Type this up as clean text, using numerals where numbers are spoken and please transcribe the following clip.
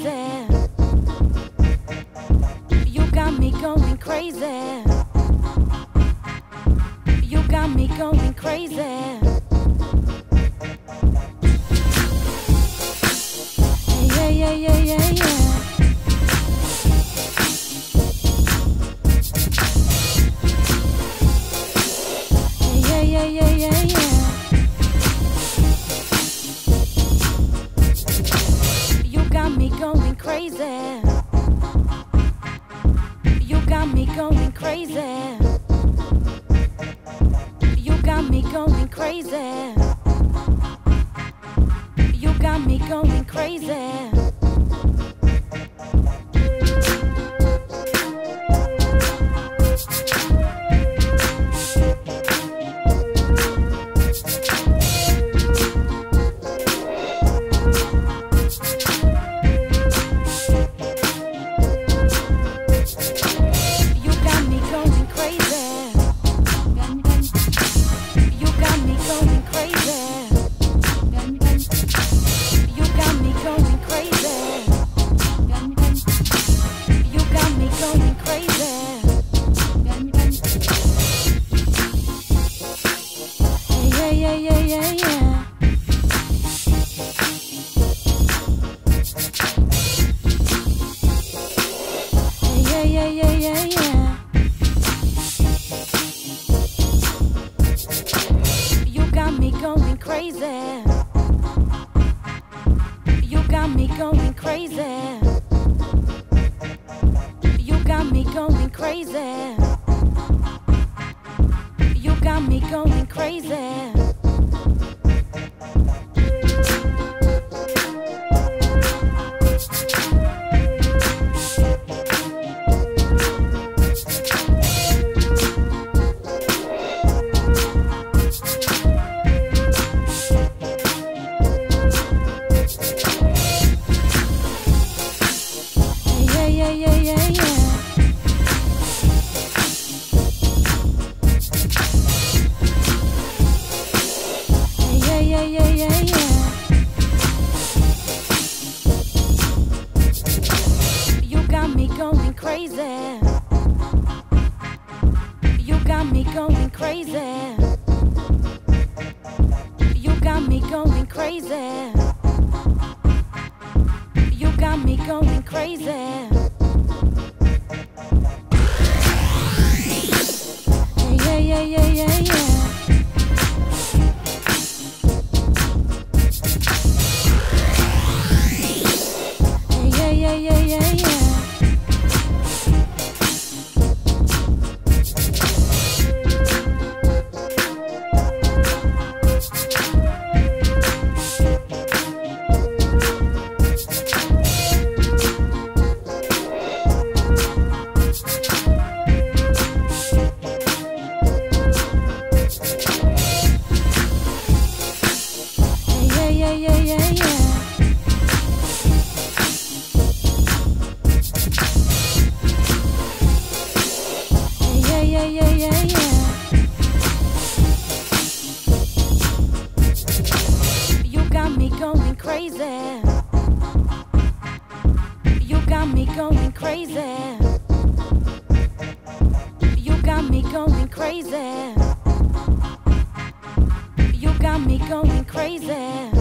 crazy. You got me going crazy. You got me going crazy. You got me going crazy. You got me going crazy. You got me going crazy. You got me going crazy. You got me going crazy. You got me going crazy. You got me going crazy. You got me going crazy. You got me going crazy. You got me going crazy. You got me going crazy. You got me going crazy. You got me going crazy. You got me going crazy. You got me going crazy.